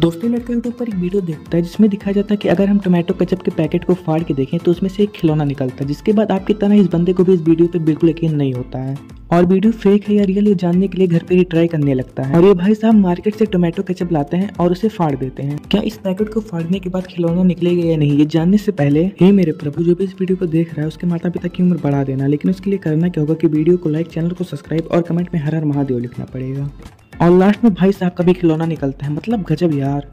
दोस्तों लड़का यूट्यूब पर एक वीडियो देखता है जिसमें दिखाया जाता है कि अगर हम टोमेटो केचप के पैकेट को फाड़ के देखें तो उसमें से एक खिलौना निकलता है, जिसके बाद आपकी तरह इस बंदे को भी इस वीडियो पे बिल्कुल यकीन नहीं होता है और वीडियो फेक है या रियल ये जानने के लिए घर पे ही ट्राई करने लगता है। और ये भाई साहब मार्केट से टोमेटो केचप लाते हैं और उसे फाड़ देते हैं। क्या इस पैकेट को फाड़ने के बाद खिलौना निकलेगा या नहीं, ये जानने से पहले हे मेरे प्रभु, जो भी इस वीडियो को देख रहा है उसके माता पिता की उम्र बढ़ा देना। लेकिन उसके लिए करना क्या होगा कि वीडियो को लाइक, चैनल को सब्सक्राइब और कमेंट में हर हर महादेव लिखना पड़ेगा। और लास्ट में भाई साहब का भी खिलौना निकलता है, मतलब गजब यार।